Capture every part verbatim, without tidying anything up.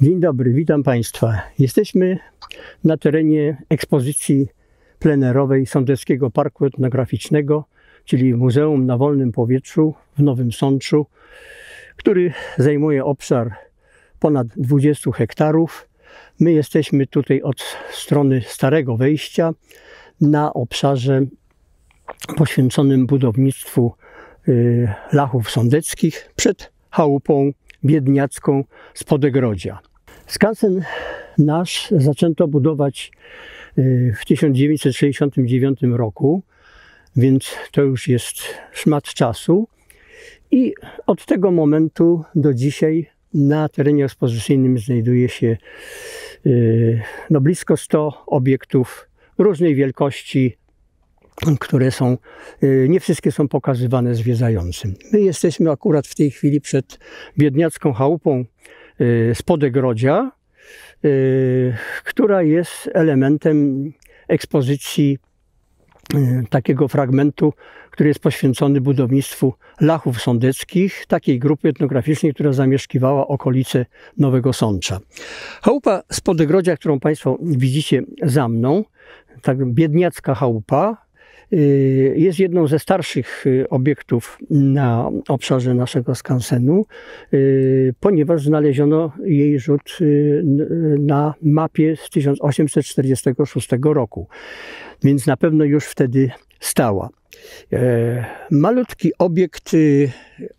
Dzień dobry, witam Państwa. Jesteśmy na terenie ekspozycji plenerowej Sądeckiego Parku Etnograficznego, czyli Muzeum na Wolnym Powietrzu w Nowym Sączu, który zajmuje obszar ponad dwudziestu hektarów. My jesteśmy tutaj od strony starego wejścia na obszarze poświęconym budownictwu Lachów Sądeckich przed chałupą biedniacką z Podegrodzia. Skansen nasz zaczęto budować w tysiąc dziewięćset sześćdziesiątym dziewiątym roku, więc to już jest szmat czasu i od tego momentu do dzisiaj na terenie ekspozycyjnym znajduje się no, blisko stu obiektów różnej wielkości, które są, nie wszystkie są pokazywane zwiedzającym. My jesteśmy akurat w tej chwili przed biedniacką chałupą z Podegrodzia, która jest elementem ekspozycji takiego fragmentu, który jest poświęcony budownictwu Lachów Sądeckich, takiej grupy etnograficznej, która zamieszkiwała okolice Nowego Sącza. Chałupa z Podegrodzia, którą Państwo widzicie za mną, tak biedniacka chałupa, jest jedną ze starszych obiektów na obszarze naszego skansenu, ponieważ znaleziono jej rzut na mapie z tysiąc osiemset czterdziestego szóstego roku, więc na pewno już wtedy stała. Malutki obiekt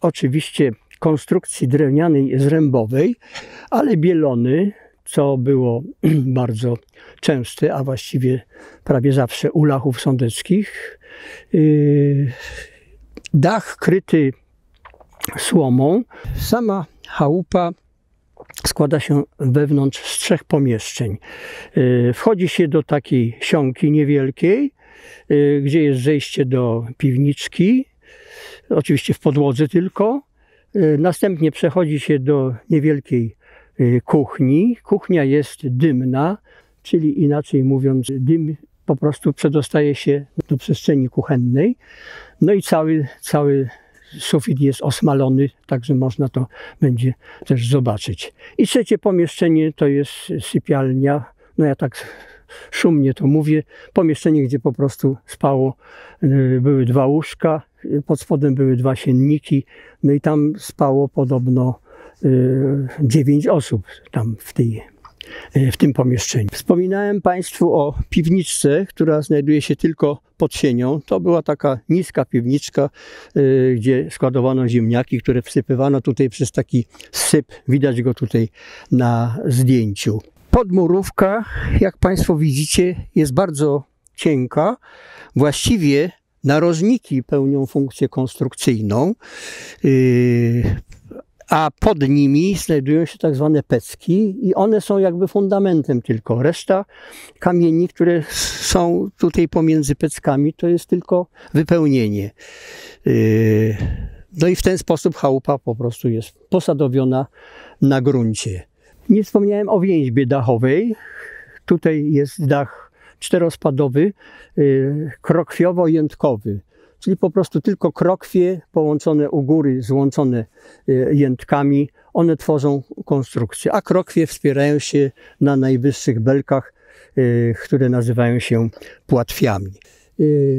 oczywiście konstrukcji drewnianej zrębowej, ale bielony, co było bardzo częste, a właściwie prawie zawsze u Lachów Sądeckich. Dach kryty słomą. Sama chałupa składa się wewnątrz z trzech pomieszczeń. Wchodzi się do takiej sionki niewielkiej, gdzie jest zejście do piwniczki, oczywiście w podłodze tylko. Następnie przechodzi się do niewielkiej kuchni. Kuchnia jest dymna, czyli inaczej mówiąc, dym po prostu przedostaje się do przestrzeni kuchennej. No i cały, cały sufit jest osmalony, także można to będzie też zobaczyć. I trzecie pomieszczenie to jest sypialnia. No ja tak szumnie to mówię. Pomieszczenie, gdzie po prostu spało, były dwa łóżka, pod spodem były dwa sienniki, no i tam spało podobno dziewięć osób tam w, tej, w tym pomieszczeniu. Wspominałem Państwu o piwniczce, która znajduje się tylko pod sienią. To była taka niska piwniczka, gdzie składowano ziemniaki, które wsypywano tutaj przez taki syp. Widać go tutaj na zdjęciu. Podmurówka, jak Państwo widzicie, jest bardzo cienka. Właściwie narożniki pełnią funkcję konstrukcyjną, a pod nimi znajdują się tak zwane pecki i one są jakby fundamentem tylko. Reszta kamieni, które są tutaj pomiędzy peckami, to jest tylko wypełnienie. No i w ten sposób chałupa po prostu jest posadowiona na gruncie. Nie wspomniałem o więźbie dachowej. Tutaj jest dach czterospadowy, krokwiowo-jętkowy. Czyli po prostu tylko krokwie połączone u góry, złączone jętkami, one tworzą konstrukcję, a krokwie wspierają się na najwyższych belkach, które nazywają się płatwiami.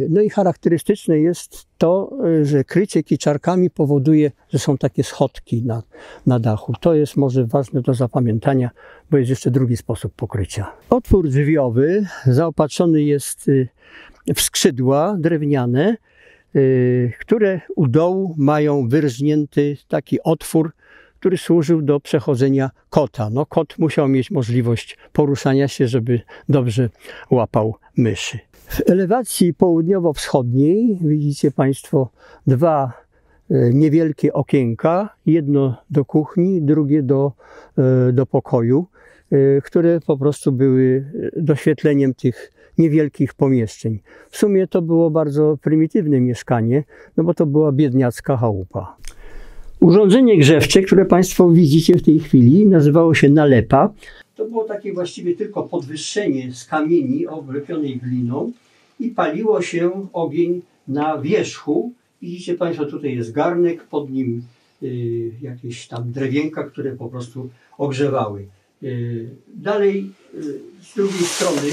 No i charakterystyczne jest to, że krycie kiczarkami powoduje, że są takie schodki na, na dachu. To jest może ważne do zapamiętania, bo jest jeszcze drugi sposób pokrycia. Otwór drzwiowy zaopatrzony jest w skrzydła drewniane, które u dołu mają wyrżnięty taki otwór, który służył do przechodzenia kota. No, kot musiał mieć możliwość poruszania się, żeby dobrze łapał myszy. W elewacji południowo-wschodniej widzicie Państwo dwa niewielkie okienka, jedno do kuchni, drugie do, do pokoju, które po prostu były doświetleniem tych niewielkich pomieszczeń. W sumie to było bardzo prymitywne mieszkanie, no bo to była biedniacka chałupa. Urządzenie grzewcze, które Państwo widzicie w tej chwili, nazywało się nalepa. To było takie właściwie tylko podwyższenie z kamieni oblepionej gliną i paliło się ogień na wierzchu. Widzicie Państwo, tutaj jest garnek, pod nim y, jakieś tam drewienka, które po prostu ogrzewały. Dalej z drugiej strony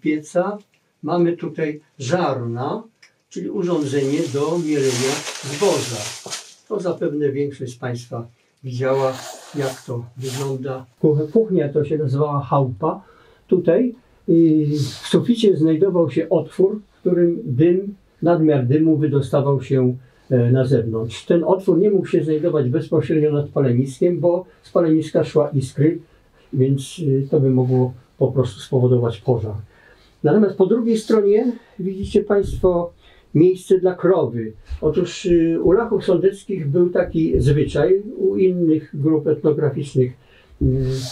pieca mamy tutaj żarna, czyli urządzenie do mielenia zboża. To zapewne większość z Państwa widziała, jak to wygląda. Kuchnia to się nazywała chałupa. Tutaj w suficie znajdował się otwór, w którym dym, nadmiar dymu wydostawał się na zewnątrz. Ten otwór nie mógł się znajdować bezpośrednio nad paleniskiem, bo z paleniska szła iskry, więc to by mogło po prostu spowodować pożar. Natomiast po drugiej stronie widzicie Państwo miejsce dla krowy. Otóż u Lachów Sądeckich był taki zwyczaj, u innych grup etnograficznych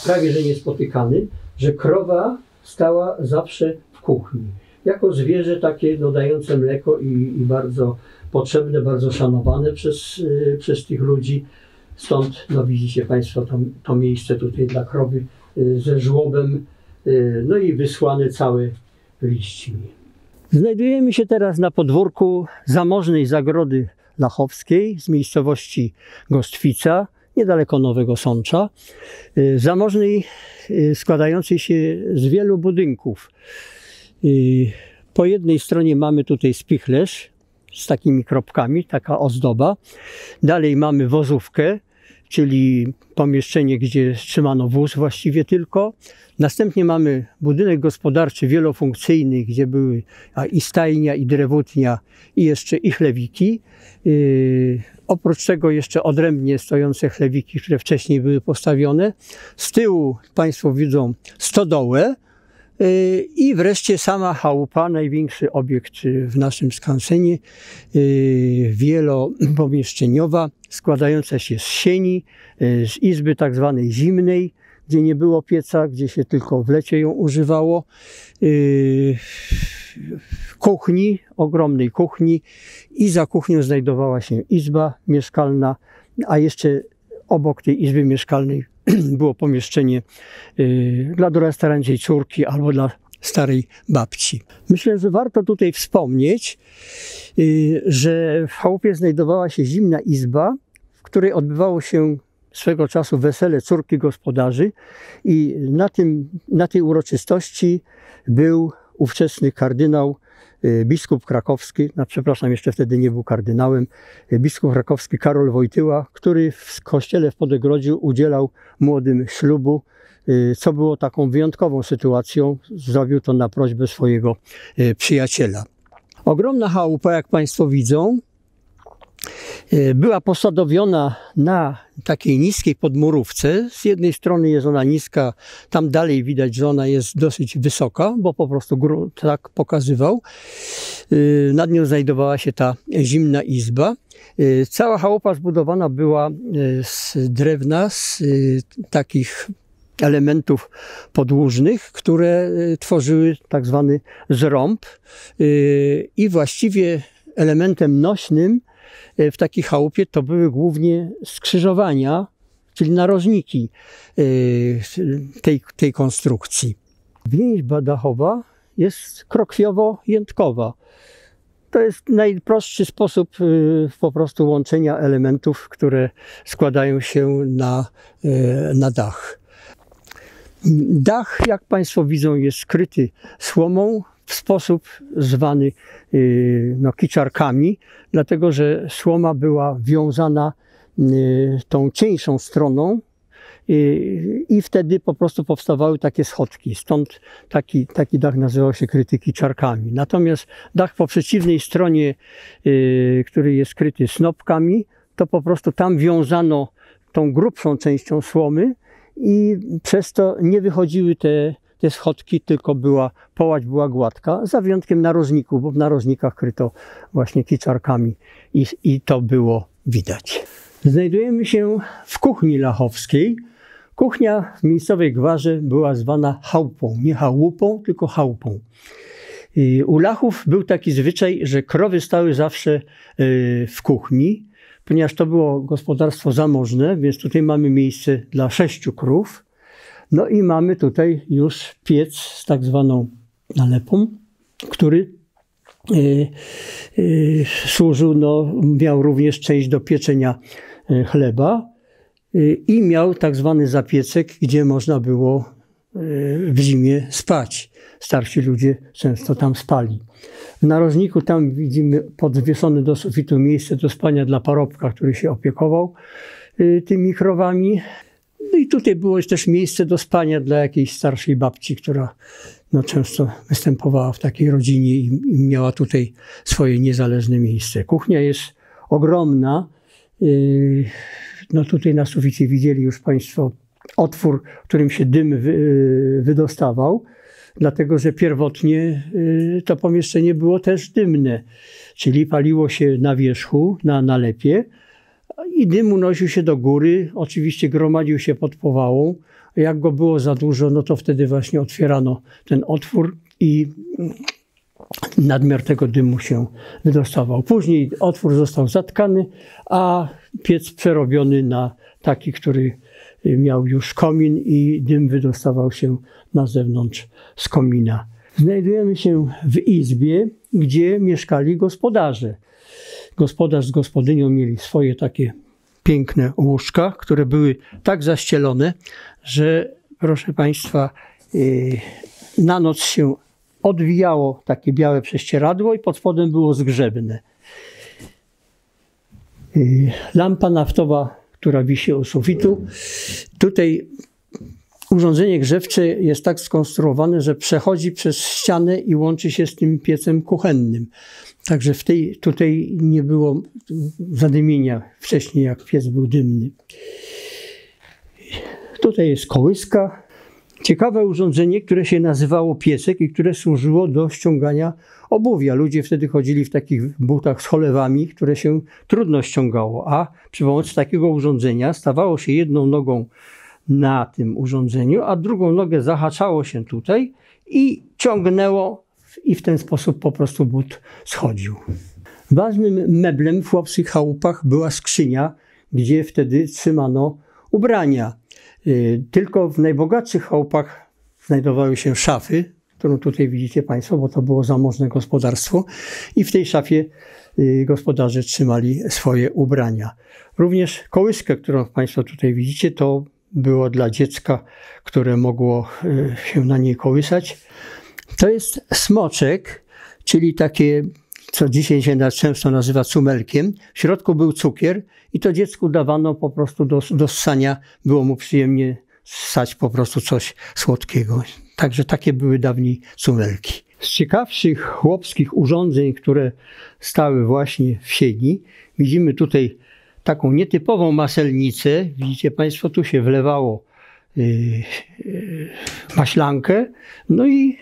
prawie że niespotykany, że krowa stała zawsze w kuchni. Jako zwierzę takie dodające mleko i, i bardzo potrzebne, bardzo szanowane przez, przez tych ludzi. Stąd no, widzicie Państwo to, to miejsce tutaj dla krowy ze żłobem, no i wysłane całe liśćmi. Znajdujemy się teraz na podwórku zamożnej zagrody lachowskiej z miejscowości Gostwica, niedaleko Nowego Sącza. Zamożnej składającej się z wielu budynków. Po jednej stronie mamy tutaj spichlerz z takimi kropkami, taka ozdoba. Dalej mamy wozówkę, czyli pomieszczenie, gdzie trzymano wóz właściwie tylko. Następnie mamy budynek gospodarczy wielofunkcyjny, gdzie były i stajnia, i drewutnia, i jeszcze i chlewiki. Yy, oprócz tego jeszcze odrębnie stojące chlewiki, które wcześniej były postawione. Z tyłu Państwo widzą stodołę. I wreszcie sama chałupa, największy obiekt w naszym skansenie, wielopomieszczeniowa, składająca się z sieni, z izby tak zwanej zimnej, gdzie nie było pieca, gdzie się tylko w lecie ją używało, kuchni, ogromnej kuchni, i za kuchnią znajdowała się izba mieszkalna, a jeszcze obok tej izby mieszkalnej było pomieszczenie y, dla dorastającej córki albo dla starej babci. Myślę, że warto tutaj wspomnieć, y, że w chałupie znajdowała się zimna izba, w której odbywało się swego czasu wesele córki gospodarzy, i na, tym, na tej uroczystości był ówczesny kardynał, y, biskup krakowski, no, przepraszam, jeszcze wtedy nie był kardynałem, y, biskup krakowski Karol Wojtyła, który w kościele w Podegrodziu udzielał młodym ślubu, y, co było taką wyjątkową sytuacją. Zrobił to na prośbę swojego y, przyjaciela. Ogromna chałupa, jak Państwo widzą, była posadowiona na takiej niskiej podmurówce. Z jednej strony jest ona niska, tam dalej widać, że ona jest dosyć wysoka, bo po prostu grunt tak pokazywał. Nad nią znajdowała się ta zimna izba. Cała chałupa zbudowana była z drewna, z takich elementów podłużnych, które tworzyły tak zwany zrąb, i właściwie elementem nośnym w takiej chałupie to były głównie skrzyżowania, czyli narożniki tej, tej konstrukcji. Więźba dachowa jest krokwiowo-jętkowa. To jest najprostszy sposób po prostu łączenia elementów, które składają się na, na dach. Dach, jak Państwo widzą, jest skryty słomą w sposób zwany no, kiczarkami, dlatego że słoma była wiązana tą cieńszą stroną i wtedy po prostu powstawały takie schodki. Stąd taki, taki dach nazywał się kryty kiczarkami. Natomiast dach po przeciwnej stronie, który jest kryty snopkami, to po prostu tam wiązano tą grubszą częścią słomy i przez to nie wychodziły te Te schodki, tylko była, połać była gładka, za wyjątkiem narożników, bo w narożnikach kryto właśnie kiczarkami i, i to było widać. Znajdujemy się w kuchni lachowskiej. Kuchnia w miejscowej gwarze była zwana chałupą, nie chałupą, tylko chałupą. I u Lachów był taki zwyczaj, że krowy stały zawsze yy, w kuchni, ponieważ to było gospodarstwo zamożne, więc tutaj mamy miejsce dla sześciu krów. No i mamy tutaj już piec z tak zwaną nalepą, który y, y, służył, no, miał również część do pieczenia chleba. i miał tak zwany zapiecek, gdzie można było w zimie spać. Starsi ludzie często tam spali. W narożniku tam widzimy podwieszone do sufitu miejsce do spania dla parobka, który się opiekował tymi krowami. No i tutaj było też miejsce do spania dla jakiejś starszej babci, która no, często występowała w takiej rodzinie i, i miała tutaj swoje niezależne miejsce. Kuchnia jest ogromna. No tutaj na suficie widzieli już Państwo otwór, którym się dym wydostawał, dlatego że pierwotnie to pomieszczenie było też dymne, czyli paliło się na wierzchu, na nalepie i dym unosił się do góry, oczywiście gromadził się pod powałą. Jak go było za dużo, no to wtedy właśnie otwierano ten otwór i nadmiar tego dymu się wydostawał. Później otwór został zatkany, a piec przerobiony na taki, który miał już komin i dym wydostawał się na zewnątrz z komina. Znajdujemy się w izbie, gdzie mieszkali gospodarze. Gospodarz z gospodynią mieli swoje takie piękne łóżka, które były tak zaścielone, że proszę Państwa, na noc się odwijało takie białe prześcieradło i pod spodem było zgrzebne. Lampa naftowa, która wisi u sufitu. Tutaj urządzenie grzewcze jest tak skonstruowane, że przechodzi przez ścianę i łączy się z tym piecem kuchennym. Także w tej, tutaj nie było zadymienia wcześniej, jak piec był dymny. Tutaj jest kołyska. Ciekawe urządzenie, które się nazywało piesek i które służyło do ściągania obuwia. Ludzie wtedy chodzili w takich butach z cholewami, które się trudno ściągało, a przy pomocy takiego urządzenia stawało się jedną nogą na tym urządzeniu, a drugą nogę zahaczało się tutaj i ciągnęło i w ten sposób po prostu but schodził. Ważnym meblem w chłopskich chałupach była skrzynia, gdzie wtedy trzymano ubrania. Tylko w najbogatszych chałupach znajdowały się szafy, którą tutaj widzicie Państwo, bo to było zamożne gospodarstwo i w tej szafie gospodarze trzymali swoje ubrania. Również kołyskę, którą Państwo tutaj widzicie, to było dla dziecka, które mogło się na niej kołysać. To jest smoczek, czyli takie, co dzisiaj się często nazywa cumelkiem. W środku był cukier i to dziecku dawano po prostu do, do ssania. Było mu przyjemnie ssać po prostu coś słodkiego. Także takie były dawniej cumelki. Z ciekawszych chłopskich urządzeń, które stały właśnie w sieni, widzimy tutaj taką nietypową maselnicę. Widzicie Państwo, tu się wlewało yy, yy, maślankę, no i...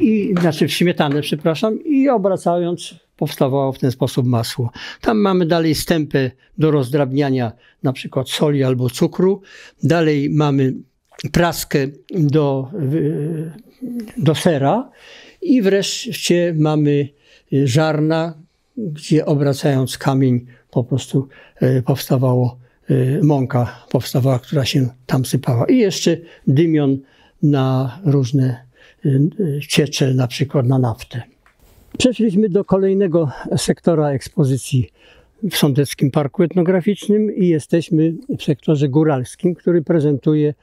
I, znaczy w śmietanę, przepraszam, i obracając powstawało w ten sposób masło. Tam mamy dalej stępę do rozdrabniania na przykład soli albo cukru. Dalej mamy praskę do, do sera i wreszcie mamy żarna, gdzie obracając kamień po prostu powstawało mąka, powstawała, która się tam sypała. I jeszcze dymion na różne ciecze, na przykład na naftę. Przeszliśmy do kolejnego sektora ekspozycji w Sądeckim Parku Etnograficznym i jesteśmy w sektorze góralskim, który prezentuje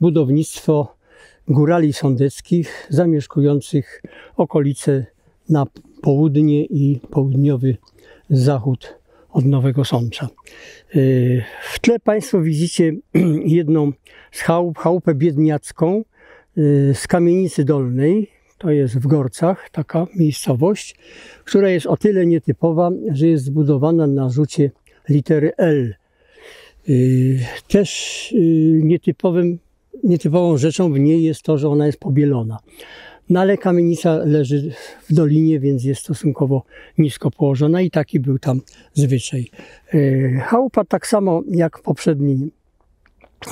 budownictwo górali sądeckich zamieszkujących okolice na południe i południowy zachód od Nowego Sącza. W tle Państwo widzicie jedną z chałup, chałupę biedniacką, z Kamienicy Dolnej, to jest w Gorcach, taka miejscowość, która jest o tyle nietypowa, że jest zbudowana na rzucie litery L. Też nietypowym, nietypową rzeczą w niej jest to, że ona jest pobielona. No ale kamienica leży w dolinie, więc jest stosunkowo nisko położona i taki był tam zwyczaj. Chałupa tak samo jak w poprzedniej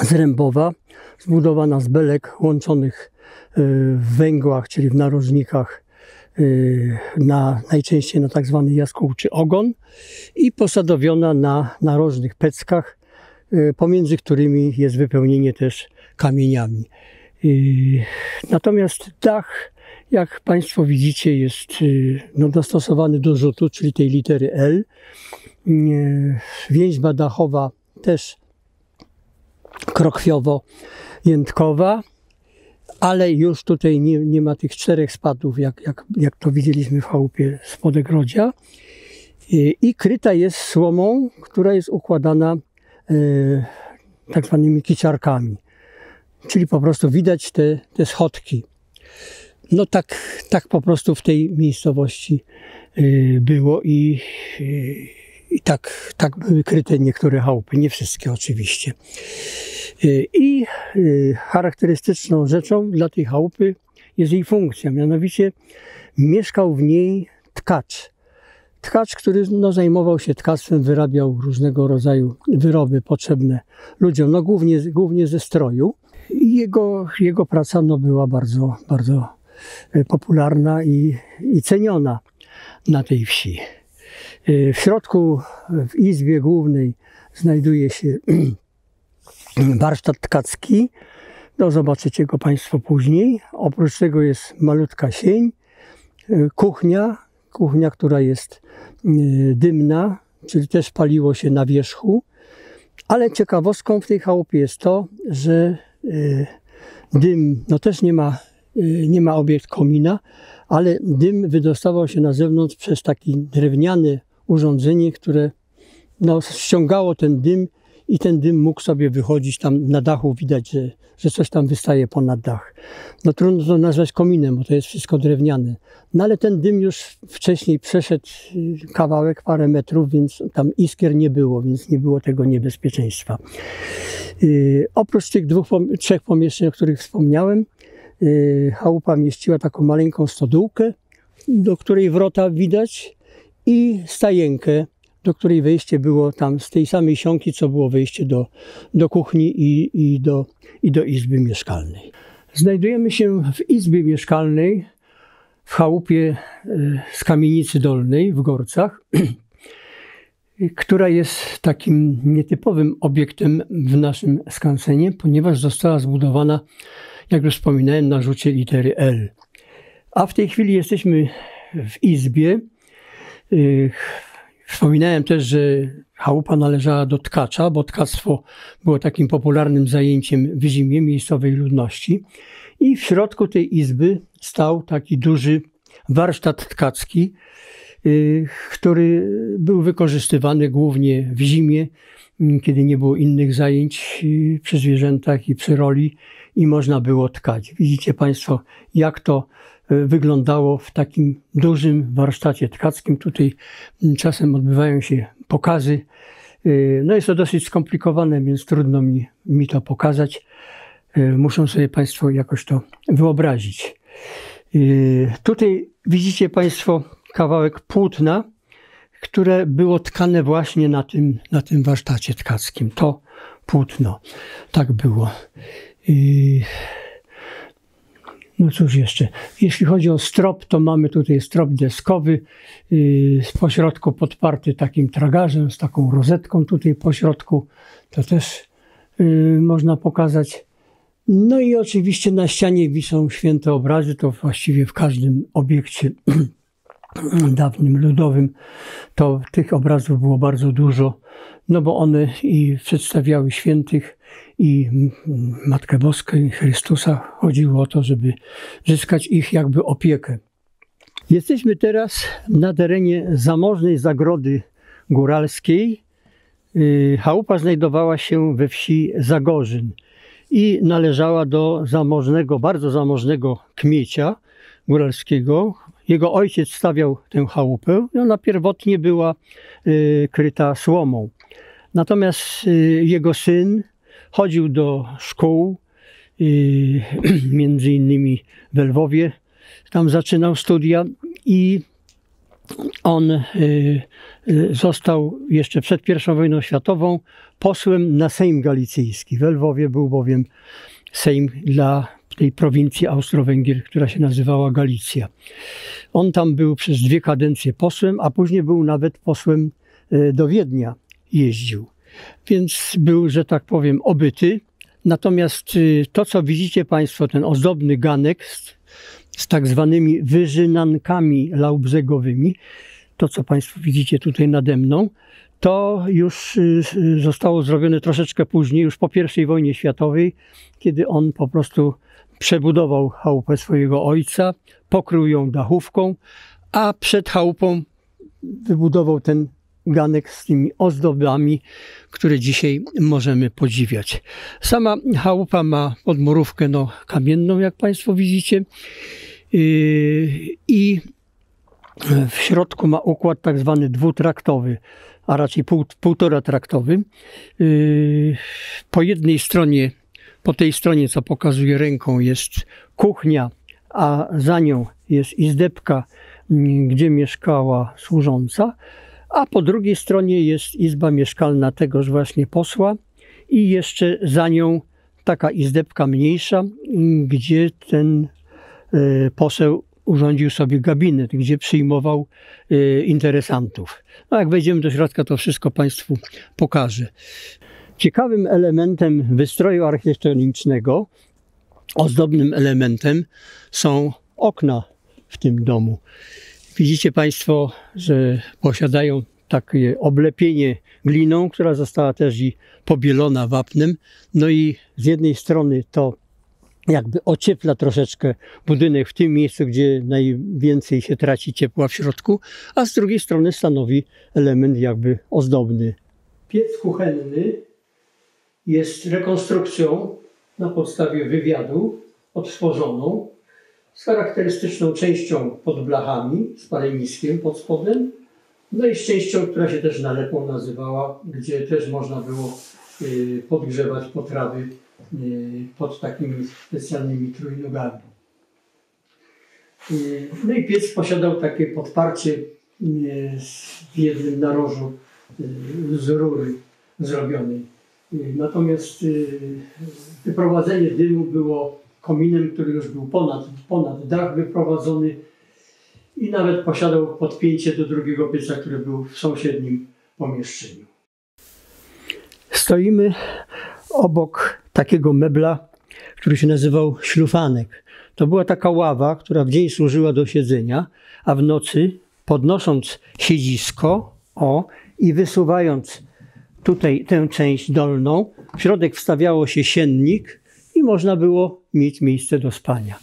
zrębowa, zbudowana z belek łączonych w węgłach, czyli w narożnikach, na, najczęściej na tak zwany jaskółczy ogon i posadowiona na narożnych peckach, pomiędzy którymi jest wypełnienie też kamieniami. Natomiast dach, jak Państwo widzicie, jest no, dostosowany do rzutu, czyli tej litery L. Więźba dachowa też krokwowo-jętkowa, ale już tutaj nie, nie ma tych czterech spadów, jak, jak, jak to widzieliśmy w chałupie z Podegrodzia. I, i kryta jest słomą, która jest układana y, tak zwanymi kiciarkami. Czyli po prostu widać te, te schodki. No tak, tak po prostu w tej miejscowości y, było i, y, i tak, tak były kryte niektóre chałupy, nie wszystkie oczywiście. Y, I y, charakterystyczną rzeczą dla tej chałupy jest jej funkcja, mianowicie mieszkał w niej tkacz. Tkacz, który no, zajmował się tkactwem, wyrabiał różnego rodzaju wyroby potrzebne ludziom, no głównie, głównie ze stroju. I jego, jego praca no, była bardzo, bardzo popularna i, i ceniona na tej wsi. W środku, w izbie głównej, znajduje się warsztat tkacki. No, zobaczycie go Państwo później. Oprócz tego jest malutka sień, kuchnia, kuchnia, która jest dymna, czyli też paliło się na wierzchu. Ale ciekawostką w tej chałupie jest to, że dym, no też nie ma, nie ma obiekt komina, ale dym wydostawał się na zewnątrz przez takie drewniane urządzenie, które no, ściągało ten dym i ten dym mógł sobie wychodzić tam na dachu, widać, że, że coś tam wystaje ponad dach. No trudno to nazwać kominem, bo to jest wszystko drewniane. No ale ten dym już wcześniej przeszedł kawałek, parę metrów, więc tam iskier nie było, więc nie było tego niebezpieczeństwa. Yy, oprócz tych dwóch, trzech pomieszczeń, o których wspomniałem, yy, chałupa mieściła taką maleńką stodółkę, do której wrota widać, i stajenkę, do której wejście było tam z tej samej sionki, co było wejście do, do kuchni i, i, do, i do izby mieszkalnej. Znajdujemy się w izbie mieszkalnej w chałupie z Kamienicy Dolnej w Gorcach, która jest takim nietypowym obiektem w naszym skansenie, ponieważ została zbudowana, jak już wspominałem, na rzucie litery L. A w tej chwili jesteśmy w izbie. Wspominałem też, że chałupa należała do tkacza, bo tkactwo było takim popularnym zajęciem w zimie miejscowej ludności. I w środku tej izby stał taki duży warsztat tkacki, który był wykorzystywany głównie w zimie, kiedy nie było innych zajęć przy zwierzętach i przy roli i można było tkać. Widzicie Państwo, jak to wyglądało w takim dużym warsztacie tkackim. Tutaj czasem odbywają się pokazy. No jest to dosyć skomplikowane, więc trudno mi, mi to pokazać. Muszą sobie Państwo jakoś to wyobrazić. Tutaj widzicie Państwo kawałek płótna, które było tkane właśnie na tym, na tym warsztacie tkackim. To płótno. Tak było. I... No cóż jeszcze, jeśli chodzi o strop, to mamy tutaj strop deskowy, yy, po środku podparty takim tragarzem, z taką rozetką tutaj po środku, to też yy, można pokazać. No i oczywiście na ścianie wiszą święte obrazy, to właściwie w każdym obiekcie dawnym, ludowym, to tych obrazów było bardzo dużo, no bo one i przedstawiały świętych, i Matkę Boską, i Chrystusa. Chodziło o to, żeby zyskać ich jakby opiekę. Jesteśmy teraz na terenie zamożnej zagrody góralskiej. Chałupa znajdowała się we wsi Zagorzyn i należała do zamożnego, bardzo zamożnego kmiecia góralskiego. Jego ojciec stawiał tę chałupę i ona pierwotnie była y, kryta słomą. Natomiast y, jego syn chodził do szkół, y, między innymi we Lwowie, tam zaczynał studia i on y, y, został jeszcze przed pierwszą wojną światową posłem na Sejm Galicyjski. We Lwowie był bowiem Sejm dla tej prowincji Austro-Węgier, która się nazywała Galicja. On tam był przez dwie kadencje posłem, a później był nawet posłem do Wiednia, jeździł. Więc był, że tak powiem, obyty. Natomiast to, co widzicie Państwo, ten ozdobny ganek z, z tak zwanymi wyżynankami laubzegowymi, to, co Państwo widzicie tutaj nade mną, To już zostało zrobione troszeczkę później, już po pierwszej wojnie światowej, kiedy on po prostu przebudował chałupę swojego ojca, pokrył ją dachówką, a przed chałupą wybudował ten ganek z tymi ozdobami, które dzisiaj możemy podziwiać. Sama chałupa ma podmurówkę no, kamienną, jak Państwo widzicie, i w środku ma układ tak zwany dwutraktowy, a raczej pół, półtora traktowy. Po jednej stronie, po tej stronie, co pokazuję ręką, jest kuchnia, a za nią jest izdebka, gdzie mieszkała służąca, a po drugiej stronie jest izba mieszkalna tegoż właśnie posła i jeszcze za nią taka izdebka mniejsza, gdzie ten poseł urządził sobie gabinet, gdzie przyjmował y, interesantów. No jak wejdziemy do środka, to wszystko Państwu pokażę. Ciekawym elementem wystroju architektonicznego, ozdobnym elementem są okna w tym domu. Widzicie Państwo, że posiadają takie oblepienie gliną, która została też i pobielona wapnem. No i z jednej strony to jakby ociepla troszeczkę budynek w tym miejscu, gdzie najwięcej się traci ciepła w środku, a z drugiej strony stanowi element jakby ozdobny. Piec kuchenny jest rekonstrukcją na podstawie wywiadu odtworzoną z charakterystyczną częścią pod blachami, z paleniskiem pod spodem, no i z częścią, która się też nalepą nazywała, gdzie też można było y, podgrzewać potrawy pod takimi specjalnymi trójnogami. No i piec posiadał takie podparcie w jednym narożu z rury zrobionej. Natomiast wyprowadzenie dymu było kominem, który już był ponad, ponad dach wyprowadzony i nawet posiadał podpięcie do drugiego pieca, który był w sąsiednim pomieszczeniu. Stoimy obok takiego mebla, który się nazywał ślufanek. To była taka ława, która w dzień służyła do siedzenia, a w nocy, podnosząc siedzisko o, i wysuwając tutaj tę część dolną, w środek wstawiało się siennik i można było mieć miejsce do spania.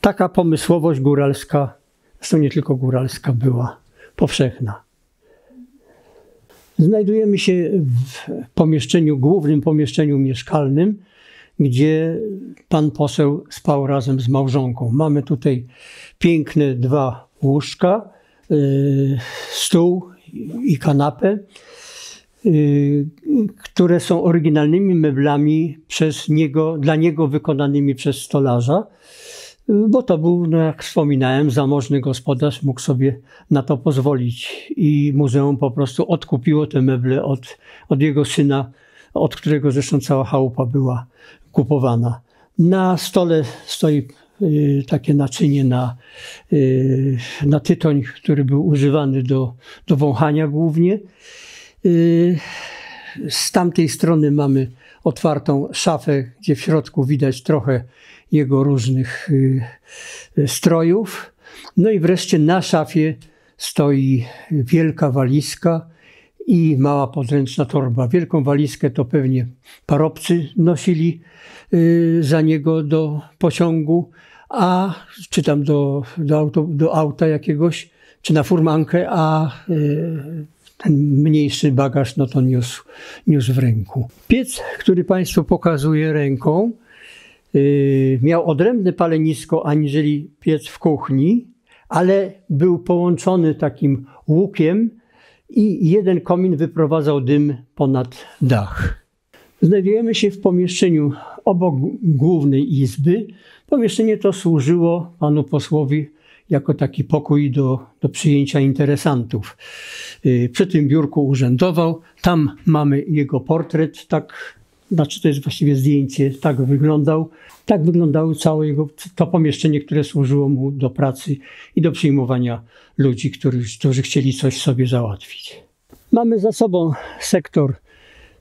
Taka pomysłowość góralska, zresztą nie tylko góralska, była powszechna. Znajdujemy się w pomieszczeniu, głównym pomieszczeniu mieszkalnym, gdzie pan poseł spał razem z małżonką. Mamy tutaj piękne dwa łóżka, yy, stół i kanapę, yy, które są oryginalnymi meblami przez niego, dla niego wykonanymi przez stolarza, bo to był, no jak wspominałem, zamożny gospodarz, mógł sobie na to pozwolić i muzeum po prostu odkupiło te meble od, od jego syna, od którego zresztą cała chałupa była kupowana. Na stole stoi y, takie naczynie na, y, na tytoń, który był używany do, do wąchania głównie. Y, z tamtej strony mamy otwartą szafę, gdzie w środku widać trochę jego różnych y, strojów. No i wreszcie na szafie stoi wielka walizka i mała podręczna torba. Wielką walizkę to pewnie parobcy nosili y, za niego do pociągu, a czy tam do, do, auto, do auta jakiegoś, czy na furmankę, a y, ten mniejszy bagaż no to niósł, niósł w ręku. Piec, który Państwu pokazuję ręką, Yy, miał odrębne palenisko aniżeli piec w kuchni, ale był połączony takim łukiem i jeden komin wyprowadzał dym ponad dach. Znajdujemy się w pomieszczeniu obok głównej izby. Pomieszczenie to służyło panu posłowi jako taki pokój do, do przyjęcia interesantów. Yy, przy tym biurku urzędował, tam mamy jego portret, tak Znaczy to jest właściwie zdjęcie, tak wyglądał. Tak wyglądało całe jego, to pomieszczenie, które służyło mu do pracy i do przyjmowania ludzi, którzy, którzy chcieli coś sobie załatwić. Mamy za sobą sektor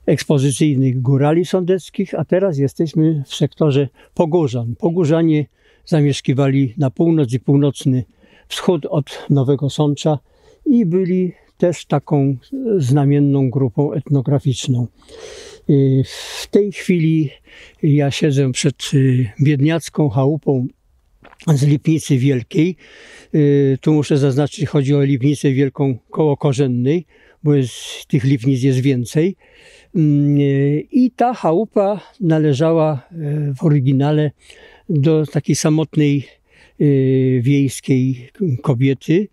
ekspozycyjny górali sądeckich, a teraz jesteśmy w sektorze Pogórzan. Pogórzanie zamieszkiwali na północ i północny wschód od Nowego Sącza i byli też taką znamienną grupą etnograficzną. W tej chwili ja siedzę przed biedniacką chałupą z Lipnicy Wielkiej. Tu muszę zaznaczyć, chodzi o Lipnicę Wielką koło Korzennej, bo jest, tych Lipnic jest więcej. I ta chałupa należała w oryginale do takiej samotnej wiejskiej kobiety.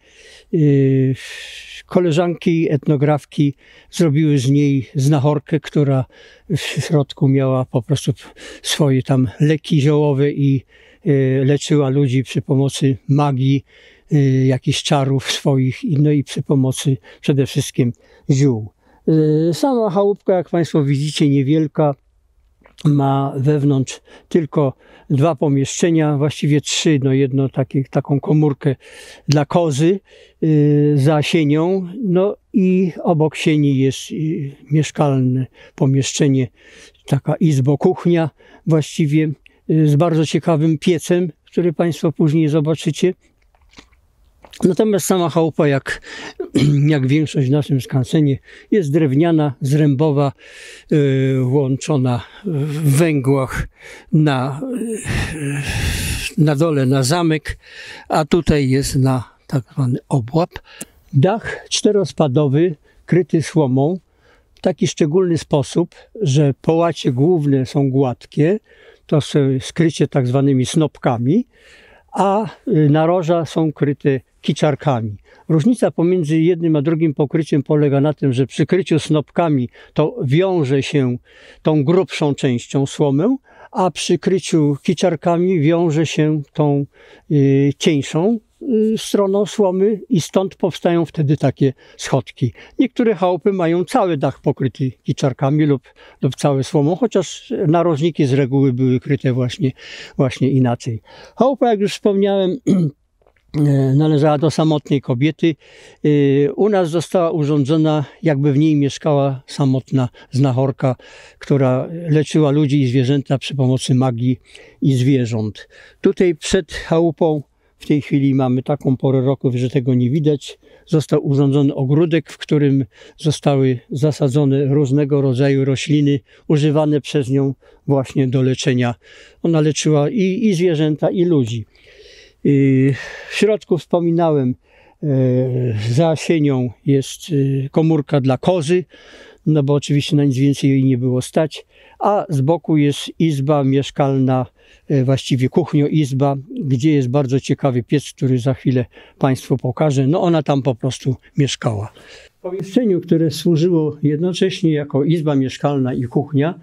Koleżanki etnografki zrobiły z niej znachorkę, która w środku miała po prostu swoje tam leki ziołowe i leczyła ludzi przy pomocy magii, jakichś czarów swoich, no i przy pomocy przede wszystkim ziół. Sama chałupka, jak Państwo widzicie, niewielka, ma wewnątrz tylko dwa pomieszczenia, właściwie trzy, no jedno takie, taką komórkę dla kozy yy, za sienią, no i obok sieni jest yy, mieszkalne pomieszczenie, taka izbo-kuchnia właściwie yy, z bardzo ciekawym piecem, który Państwo później zobaczycie. Natomiast sama chałupa, jak, jak większość w naszym skansenie, jest drewniana, zrębowa, yy, łączona w węgłach na, yy, na dole na zamek, a tutaj jest na tak zwany obłap. Dach czterospadowy, kryty słomą, w taki szczególny sposób, że połacie główne są gładkie, to są skrycie tak zwanymi snopkami, a naroża są kryte kiczarkami. Różnica pomiędzy jednym a drugim pokryciem polega na tym, że przy kryciu snopkami to wiąże się tą grubszą częścią słomę, a przy kryciu kiczarkami wiąże się tą y, cieńszą y, stroną słomy i stąd powstają wtedy takie schodki. Niektóre chałupy mają cały dach pokryty kiczarkami lub, lub całe słomą, chociaż narożniki z reguły były kryte właśnie, właśnie inaczej. Chałupa, jak już wspomniałem, należała do samotnej kobiety. U nas została urządzona, jakby w niej mieszkała samotna znachorka, która leczyła ludzi i zwierzęta przy pomocy magii i zwierząt. Tutaj przed chałupą, w tej chwili mamy taką porę roku, że tego nie widać, został urządzony ogródek, w którym zostały zasadzone różnego rodzaju rośliny używane przez nią właśnie do leczenia. Ona leczyła i, i zwierzęta, i ludzi. W środku wspominałem, za sienią jest komórka dla kozy, no bo oczywiście na nic więcej jej nie było stać, a z boku jest izba mieszkalna, właściwie kuchnio-izba, gdzie jest bardzo ciekawy piec, który za chwilę Państwu pokażę. No ona tam po prostu mieszkała. W pomieszczeniu, które służyło jednocześnie jako izba mieszkalna i kuchnia,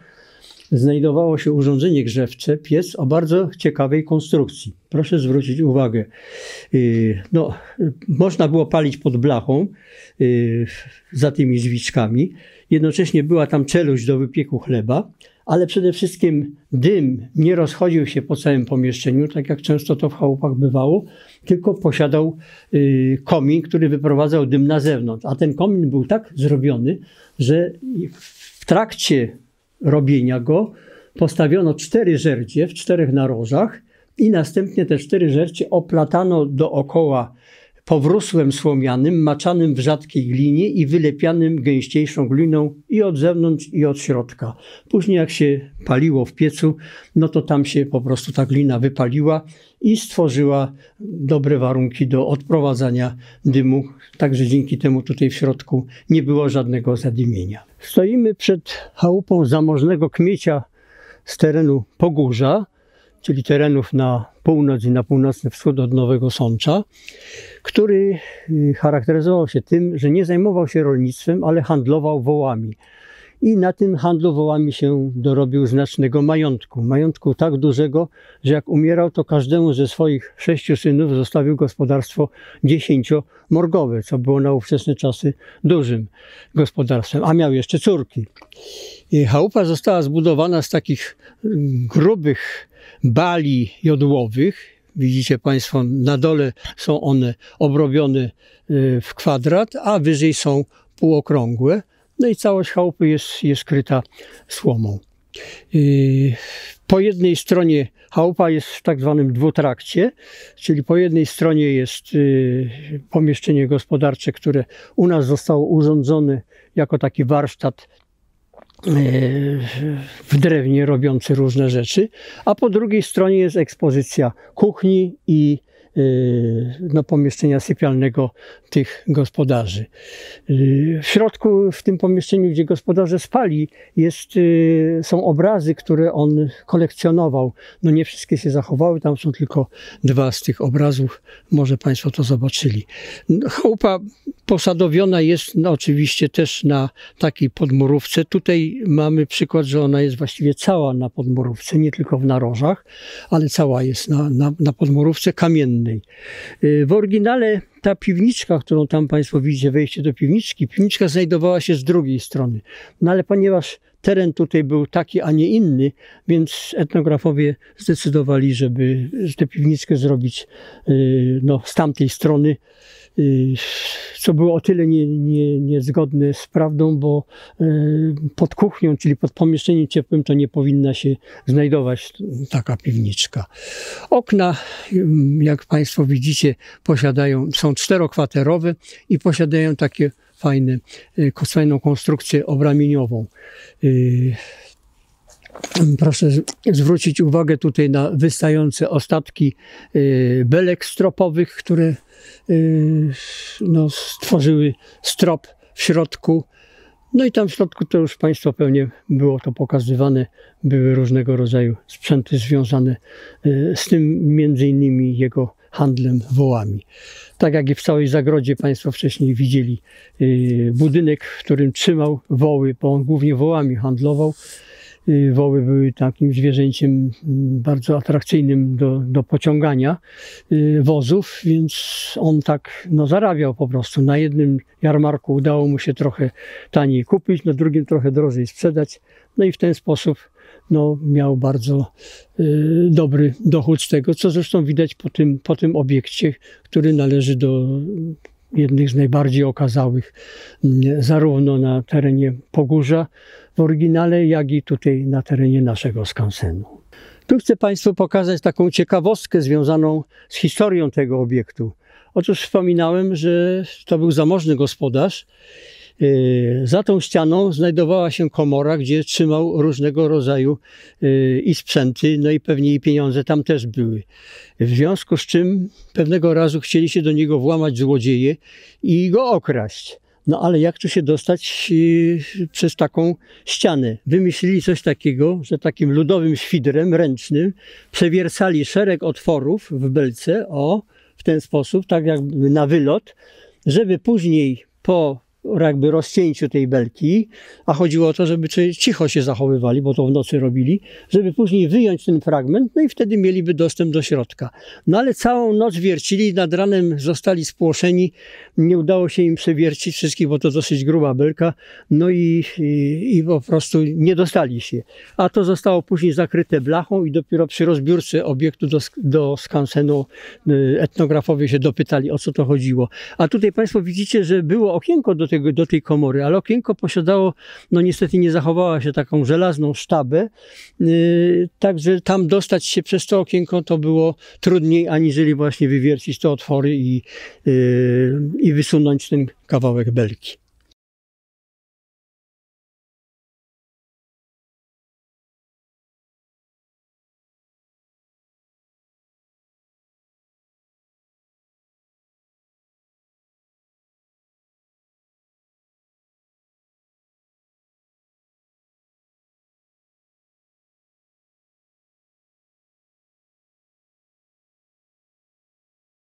znajdowało się urządzenie grzewcze, piec o bardzo ciekawej konstrukcji. Proszę zwrócić uwagę, no, można było palić pod blachą za tymi drzwiczkami. Jednocześnie była tam czeluść do wypieku chleba, ale przede wszystkim dym nie rozchodził się po całym pomieszczeniu, tak jak często to w chałupach bywało, tylko posiadał komin, który wyprowadzał dym na zewnątrz. A ten komin był tak zrobiony, że w trakcie robienia go postawiono cztery żerdzie w czterech narożach i następnie te cztery żercie oplatano dookoła powrósłem słomianym, maczanym w rzadkiej glinie i wylepianym gęściejszą gliną i od zewnątrz, i od środka. Później jak się paliło w piecu, no to tam się po prostu ta glina wypaliła i stworzyła dobre warunki do odprowadzania dymu. Także dzięki temu tutaj w środku nie było żadnego zadymienia. Stoimy przed chałupą zamożnego kmiecia z terenu Pogórza, czyli terenów na północ i na północny wschód od Nowego Sącza, który charakteryzował się tym, że nie zajmował się rolnictwem, ale handlował wołami. I na tym handlu wołami się dorobił znacznego majątku. Majątku tak dużego, że jak umierał, to każdemu ze swoich sześciu synów zostawił gospodarstwo dziesięciomorgowe, co było na ówczesne czasy dużym gospodarstwem, a miał jeszcze córki. I chałupa została zbudowana z takich grubych bali jodłowych. Widzicie Państwo, na dole są one obrobione w kwadrat, a wyżej są półokrągłe. No i całość chałupy jest, jest kryta słomą. Po jednej stronie chałupa jest w tak zwanym dwutrakcie, czyli po jednej stronie jest y, pomieszczenie gospodarcze, które u nas zostało urządzone jako taki warsztat y, w drewnie robiący różne rzeczy, a po drugiej stronie jest ekspozycja kuchni i no, pomieszczenia sypialnego tych gospodarzy. W środku, w tym pomieszczeniu, gdzie gospodarze spali, jest, są obrazy, które on kolekcjonował. No nie wszystkie się zachowały, tam są tylko dwa z tych obrazów. Może Państwo to zobaczyli. Chałupa posadowiona jest no, oczywiście też na takiej podmurówce. Tutaj mamy przykład, że ona jest właściwie cała na podmurówce, nie tylko w narożach, ale cała jest na, na, na podmurówce kamiennej. W oryginale ta piwniczka, którą tam Państwo widzicie, wejście do piwniczki, piwniczka znajdowała się z drugiej strony. No ale ponieważ teren tutaj był taki, a nie inny, więc etnografowie zdecydowali, żeby tę piwniczkę zrobić no, z tamtej strony, co było o tyle nie, nie, niezgodne z prawdą, bo pod kuchnią, czyli pod pomieszczeniem ciepłym, to nie powinna się znajdować taka piwniczka. Okna, jak Państwo widzicie, posiadają, są czterokwaterowe i posiadają takie fajne, fajną konstrukcję obramieniową. Proszę zwrócić uwagę tutaj na wystające ostatki belek stropowych, które no, stworzyły strop w środku. No i tam w środku, to już Państwo pewnie było to pokazywane, były różnego rodzaju sprzęty związane z tym, między innymi jego handlem wołami. Tak jak i w całej zagrodzie Państwo wcześniej widzieli budynek, w którym trzymał woły, bo on głównie wołami handlował. Woły były takim zwierzęciem bardzo atrakcyjnym do, do pociągania wozów, więc on tak no, zarabiał po prostu. Na jednym jarmarku udało mu się trochę taniej kupić, na drugim trochę drożej sprzedać. No i w ten sposób no, miał bardzo y, dobry dochód z tego, co zresztą widać po tym, po tym obiekcie, który należy do jednych z najbardziej okazałych zarówno na terenie Pogórza w oryginale, jak i tutaj na terenie naszego skansenu. Tu chcę Państwu pokazać taką ciekawostkę związaną z historią tego obiektu. Otóż wspominałem, że to był zamożny gospodarz. Za tą ścianą znajdowała się komora, gdzie trzymał różnego rodzaju i sprzęty, no i pewnie i pieniądze tam też były. W związku z czym pewnego razu chcieli się do niego włamać złodzieje i go okraść. No ale jak tu się dostać przez taką ścianę? Wymyślili coś takiego, że takim ludowym świdrem ręcznym przewiercali szereg otworów w belce, o, w ten sposób, tak jakby na wylot, żeby później po jakby rozcięciu tej belki, a chodziło o to, żeby cicho się zachowywali, bo to w nocy robili, żeby później wyjąć ten fragment, no i wtedy mieliby dostęp do środka. No ale całą noc wiercili i nad ranem zostali spłoszeni, nie udało się im przewiercić wszystkich, bo to dosyć gruba belka, no i, i, i po prostu nie dostali się. A to zostało później zakryte blachą i dopiero przy rozbiórce obiektu do, do skansenu etnografowie się dopytali, o co to chodziło. A tutaj Państwo widzicie, że było okienko do Tego, do tej komory, ale okienko posiadało, no niestety nie zachowała się taką żelazną sztabę, yy, także tam dostać się przez to okienko to było trudniej, aniżeli właśnie wywiercić te otwory i, yy, i wysunąć ten kawałek belki.